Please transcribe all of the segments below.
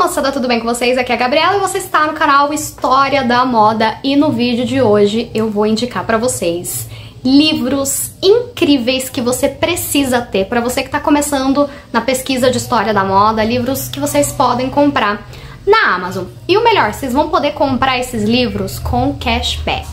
Moçada, tudo bem com vocês? Aqui é a Gabriela e você está no canal História da Moda e no vídeo de hoje eu vou indicar pra vocês livros incríveis que você precisa ter pra você que tá começando na pesquisa de História da Moda, livros que vocês podem comprar na Amazon. E o melhor, vocês vão poder comprar esses livros com cashback.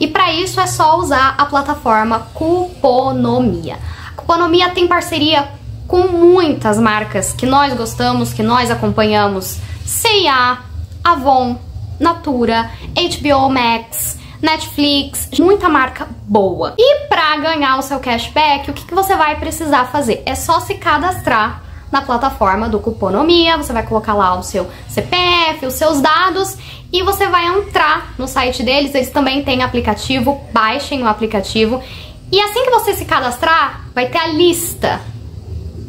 E pra isso é só usar a plataforma Cuponomia. A Cuponomia tem parceria com muitas marcas que nós gostamos, que nós acompanhamos: C&A, Avon, Natura, HBO Max, Netflix, muita marca boa. E para ganhar o seu cashback, o que você vai precisar fazer? É só se cadastrar na plataforma do Cuponomia, você vai colocar lá o seu CPF, os seus dados e você vai entrar no site deles. Eles também têm aplicativo, baixem o aplicativo e assim que você se cadastrar, vai ter a lista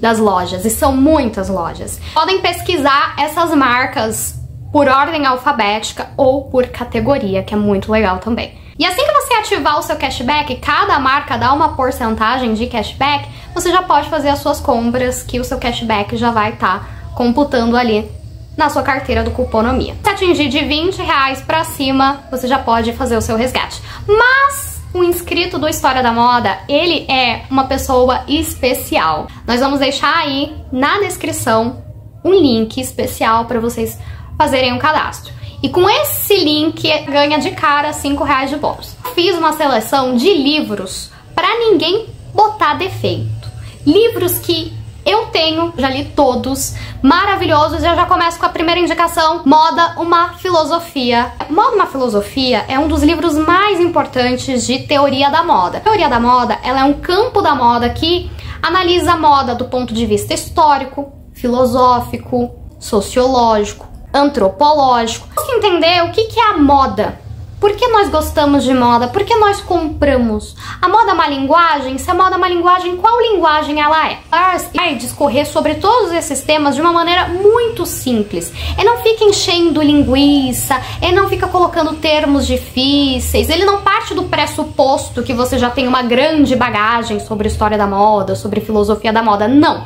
das lojas, e são muitas lojas. Podem pesquisar essas marcas por ordem alfabética ou por categoria, que é muito legal também. E assim que você ativar o seu cashback, cada marca dá uma porcentagem de cashback, você já pode fazer as suas compras, que o seu cashback já vai estar computando ali na sua carteira do Cuponomia. Se atingir de R$20 pra cima, você já pode fazer o seu resgate. Mas o inscrito do História da Moda, ele é uma pessoa especial. Nós vamos deixar aí na descrição um link especial para vocês fazerem um cadastro. E com esse link, ganha de cara R$5 de bônus. Fiz uma seleção de livros para ninguém botar defeito. Livros que eu tenho, já li todos, maravilhosos. Eu já começo com a primeira indicação: Moda, uma filosofia. Moda, uma filosofia é um dos livros mais importantes de teoria da moda. A teoria da moda, ela é um campo da moda que analisa a moda do ponto de vista histórico, filosófico, sociológico, antropológico. Temos que entender o que é a moda. Por que nós gostamos de moda? Por que nós compramos? A moda é uma linguagem? Se a moda é uma linguagem, qual linguagem ela é? Ela vai discorrer sobre todos esses temas de uma maneira muito simples. Ele não fica enchendo linguiça, ele não fica colocando termos difíceis, ele não parte do pressuposto que você já tem uma grande bagagem sobre história da moda, sobre filosofia da moda, não.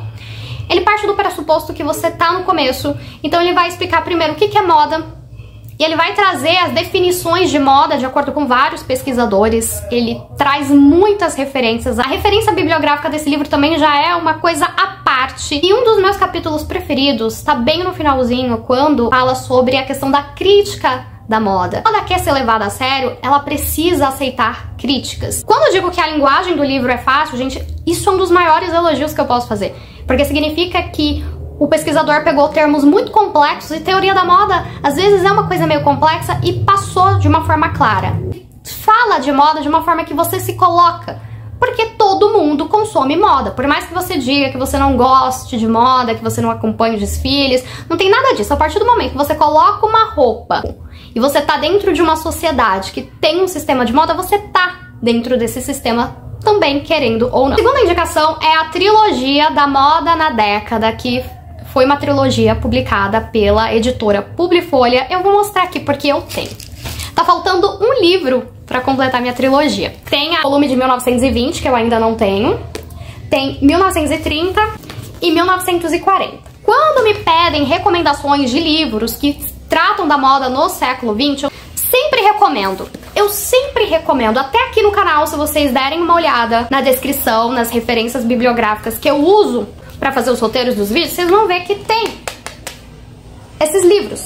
Ele parte do pressuposto que você tá no começo, então ele vai explicar primeiro o que é moda, e ele vai trazer as definições de moda de acordo com vários pesquisadores. Ele traz muitas referências. A referência bibliográfica desse livro também já é uma coisa à parte. E um dos meus capítulos preferidos tá bem no finalzinho, quando fala sobre a questão da crítica da moda. Quando ela quer ser levada a sério, ela precisa aceitar críticas. Quando eu digo que a linguagem do livro é fácil, gente, isso é um dos maiores elogios que eu posso fazer. Porque significa que o pesquisador pegou termos muito complexos, e teoria da moda às vezes é uma coisa meio complexa, e passou de uma forma clara. Fala de moda de uma forma que você se coloca, porque todo mundo consome moda. Por mais que você diga que você não goste de moda, que você não acompanha os desfiles, não tem nada disso. A partir do momento que você coloca uma roupa e você tá dentro de uma sociedade que tem um sistema de moda, você tá dentro desse sistema também, querendo ou não. A segunda indicação é a trilogia da Moda na Década, que foi uma trilogia publicada pela editora Publifolha. Eu vou mostrar aqui porque eu tenho. Tá faltando um livro pra completar minha trilogia. Tem o volume de 1920, que eu ainda não tenho. Tem 1930 e 1940. Quando me pedem recomendações de livros que tratam da moda no século XX, eu sempre recomendo. Eu sempre recomendo, até aqui no canal, se vocês derem uma olhada na descrição, nas referências bibliográficas que eu uso para fazer os roteiros dos vídeos, vocês vão ver que tem esses livros.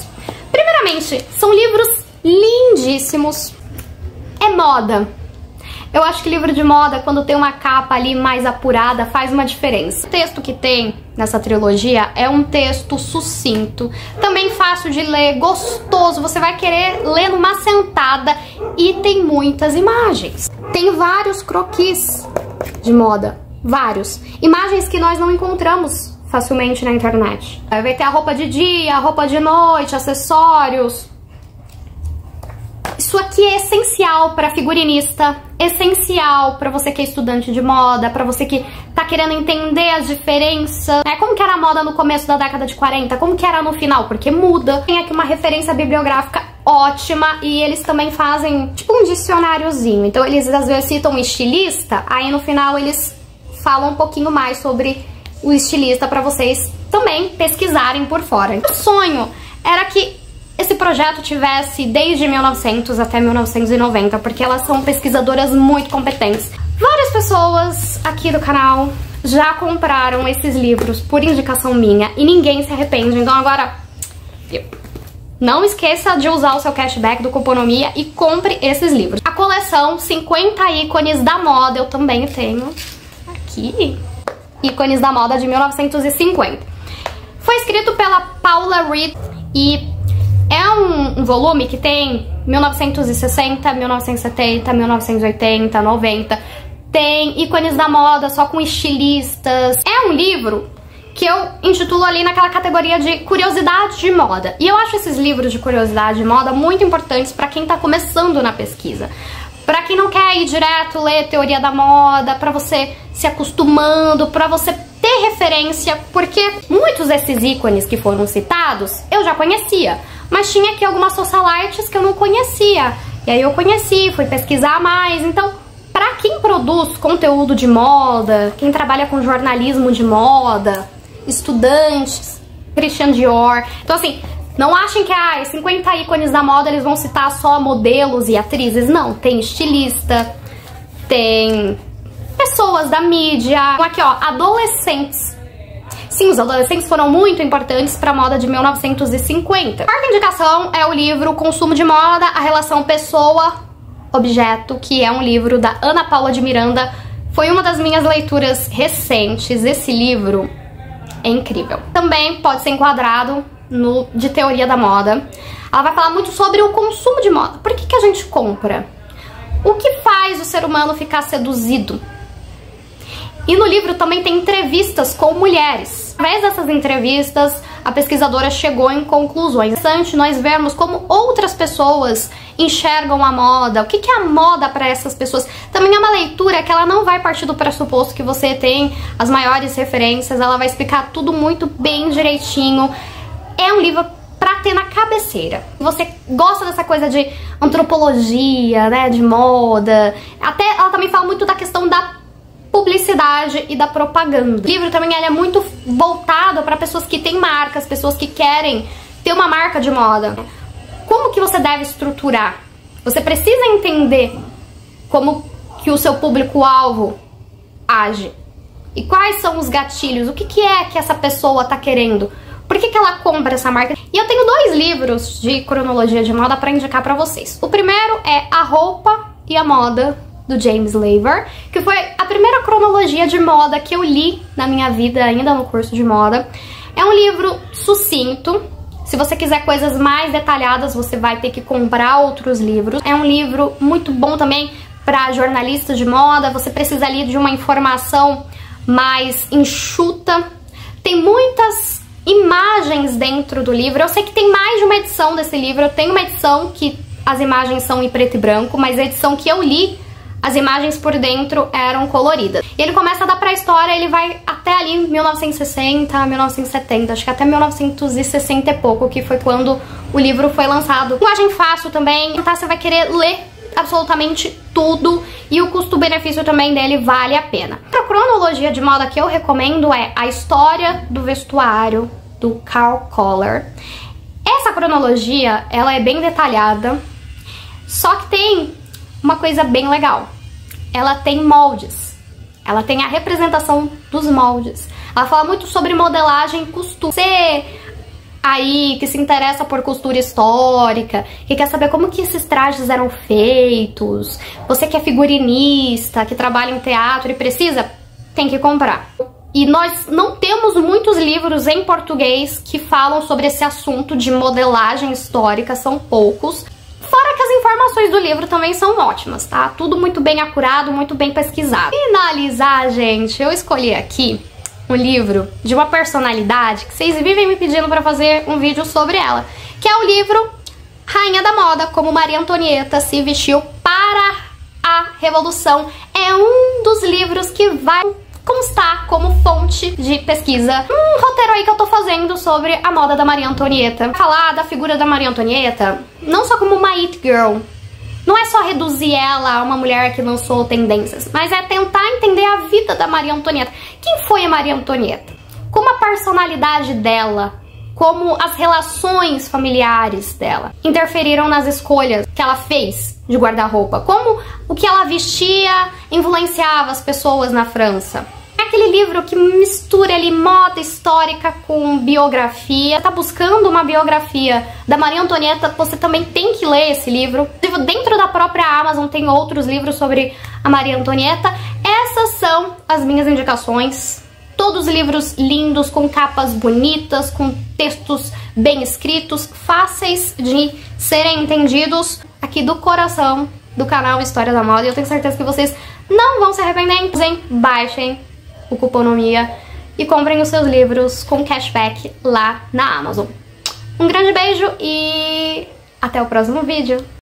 Primeiramente, são livros lindíssimos. É moda. Eu acho que livro de moda, quando tem uma capa ali mais apurada, faz uma diferença. O texto que tem nessa trilogia é um texto sucinto, também fácil de ler, gostoso. Você vai querer ler numa sentada e tem muitas imagens. Tem vários croquis de moda. Vários. Imagens que nós não encontramos facilmente na internet. Vai ter a roupa de dia, a roupa de noite, acessórios. Isso aqui é essencial para figurinista, essencial para você que é estudante de moda, para você que tá querendo entender as diferenças, né? Como que era a moda no começo da década de 40, como que era no final, porque muda. Tem aqui uma referência bibliográfica ótima e eles também fazem tipo um dicionáriozinho. Então eles às vezes citam um estilista, aí no final eles fala um pouquinho mais sobre o estilista para vocês também pesquisarem por fora. O sonho era que esse projeto tivesse desde 1900 até 1990, porque elas são pesquisadoras muito competentes. Várias pessoas aqui do canal já compraram esses livros por indicação minha e ninguém se arrepende. Então agora, não esqueça de usar o seu cashback do Cuponomia e compre esses livros. A coleção 50 ícones da moda eu também tenho aqui. Ícones da moda de 1950. Foi escrito pela Paula Reed e é um volume que tem 1960, 1970, 1980, 90. Tem ícones da moda só com estilistas. É um livro que eu intitulo ali naquela categoria de curiosidade de moda. E eu acho esses livros de curiosidade de moda muito importantes pra quem tá começando na pesquisa. Pra quem não quer ir direto ler teoria da moda, pra você se acostumando, pra você ter referência, porque muitos desses ícones que foram citados eu já conhecia, mas tinha aqui algumas socialites que eu não conhecia. E aí eu conheci, fui pesquisar mais, então... Pra quem produz conteúdo de moda, quem trabalha com jornalismo de moda, estudantes, Christian Dior... Então assim, não achem que ah, 50 ícones da moda eles vão citar só modelos e atrizes. Não, tem estilista, tem pessoas da mídia. Aqui ó, adolescentes. Sim, os adolescentes foram muito importantes pra moda de 1950. A quarta indicação é o livro Consumo de Moda, a relação pessoa... Objeto, que é um livro da Ana Paula de Miranda. Foi uma das minhas leituras recentes. Esse livro é incrível. Também pode ser enquadrado no de teoria da moda. Ela vai falar muito sobre o consumo de moda. Por que que a gente compra? O que faz o ser humano ficar seduzido? E no livro também tem entrevistas com mulheres. Através dessas entrevistas, a pesquisadora chegou em conclusões. É interessante nós vermos como outras pessoas enxergam a moda, o que é a moda para essas pessoas. Também é uma leitura que ela não vai partir do pressuposto que você tem as maiores referências, ela vai explicar tudo muito bem direitinho. É um livro pra ter na cabeceira. Você gosta dessa coisa de antropologia, né, de moda. Até ela também fala muito da questão da publicidade e da propaganda. O livro também ele é muito voltado para pessoas que têm marcas, pessoas que querem ter uma marca de moda. Como que você deve estruturar? Você precisa entender como que o seu público-alvo age. E quais são os gatilhos? O que é que essa pessoa tá querendo? Por que ela compra essa marca? E eu tenho dois livros de cronologia de moda para indicar para vocês. O primeiro é A Roupa e a Moda, do James Laver, que foi a primeira cronologia de moda que eu li na minha vida, ainda no curso de moda. É um livro sucinto. Se você quiser coisas mais detalhadas, você vai ter que comprar outros livros. É um livro muito bom também para jornalistas de moda. Você precisa ali de uma informação mais enxuta. Tem muitas imagens dentro do livro. Eu sei que tem mais de uma edição desse livro. Eu tenho uma edição que as imagens são em preto e branco, mas a edição que eu li, as imagens por dentro eram coloridas. E ele começa da pré-história, ele vai até ali 1960, 1970, acho que até 1960 e pouco, que foi quando o livro foi lançado. Linguagem fácil também, tá? Você vai querer ler absolutamente tudo e o custo-benefício também dele vale a pena. Outra cronologia de moda que eu recomendo é A História do Vestuário, do Carl Köhler. Essa cronologia, ela é bem detalhada, só que tem uma coisa bem legal, ela tem moldes, ela tem a representação dos moldes. Ela fala muito sobre modelagem e costura. Você aí que se interessa por costura histórica, que quer saber como que esses trajes eram feitos, você que é figurinista, que trabalha em teatro e precisa, tem que comprar. E nós não temos muitos livros em português que falam sobre esse assunto de modelagem histórica, são poucos. Fora que as informações do livro também são ótimas, tá? Tudo muito bem acurado, muito bem pesquisado. Finalizar, gente, eu escolhi aqui um livro de uma personalidade que vocês vivem me pedindo pra fazer um vídeo sobre ela, que é o livro Rainha da Moda, como Maria Antonieta se vestiu para a Revolução. É um dos livros que vai constar como fonte de pesquisa. Um roteiro aí que eu tô fazendo sobre a moda da Maria Antonieta. Falar da figura da Maria Antonieta, não só como uma it girl. Não é só reduzir ela a uma mulher que lançou tendências, mas é tentar entender a vida da Maria Antonieta. Quem foi a Maria Antonieta? Como a personalidade dela como as relações familiares dela interferiram nas escolhas que ela fez de guarda-roupa, como o que ela vestia influenciava as pessoas na França. É aquele livro que mistura ali moda histórica com biografia. Você tá buscando uma biografia da Maria Antonieta, você também tem que ler esse livro. Dentro da própria Amazon tem outros livros sobre a Maria Antonieta. Essas são as minhas indicações. Todos livros lindos, com capas bonitas, com textos bem escritos, fáceis de serem entendidos, aqui do coração do canal História da Moda. E eu tenho certeza que vocês não vão se arrepender. Baixem o Cuponomia e comprem os seus livros com cashback lá na Amazon. Um grande beijo e até o próximo vídeo.